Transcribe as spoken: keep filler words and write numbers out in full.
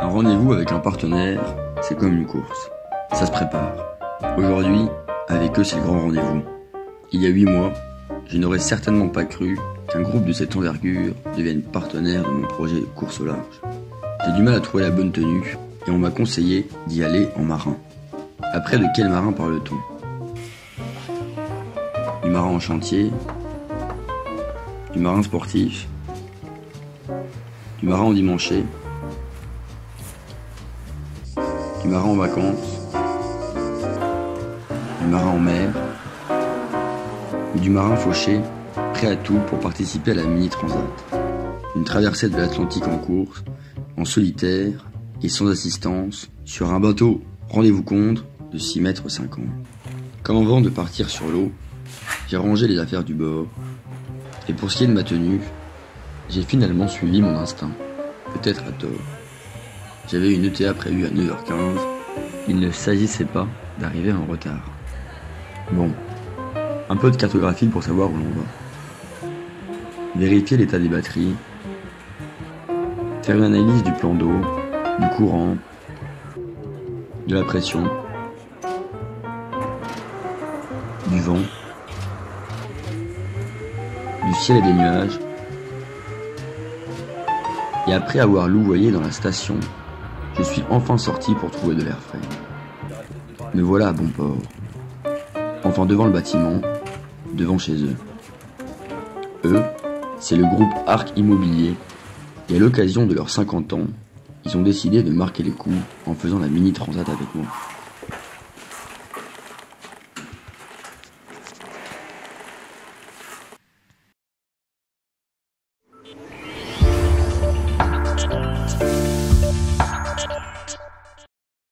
Un rendez-vous avec un partenaire, c'est comme une course. Ça se prépare. Aujourd'hui, avec eux, c'est le grand rendez-vous. Il y a huit mois, je n'aurais certainement pas cru qu'un groupe de cette envergure devienne partenaire de mon projet course au large. J'ai du mal à trouver la bonne tenue et on m'a conseillé d'y aller en marin. Après, de quel marin parle-t-on? Du marin en chantier, du marin sportif, du marin en dimanché, du marin en vacances, du marin en mer, ou du marin fauché, prêt à tout pour participer à la mini-transat. Une traversée de l'Atlantique en course, en solitaire et sans assistance, sur un bateau, rendez-vous compte, de six mètres cinquante. Comme avant de partir sur l'eau, j'ai rangé les affaires du bord, et pour ce qui est de ma tenue, j'ai finalement suivi mon instinct, peut-être à tort. J'avais une E T A prévue à neuf heures quinze, il ne s'agissait pas d'arriver en retard. Bon, un peu de cartographie pour savoir où l'on va. Vérifier l'état des batteries, faire une analyse du plan d'eau, du courant, de la pression, du vent, du ciel et des nuages, et après avoir louvoyé dans la station, je suis enfin sorti pour trouver de l'air frais. Me voilà à bon port. Enfin devant le bâtiment, devant chez eux. Eux, c'est le groupe Arc Immobilier, et à l'occasion de leurs cinquante ans, ils ont décidé de marquer les coups en faisant la mini-transat avec moi.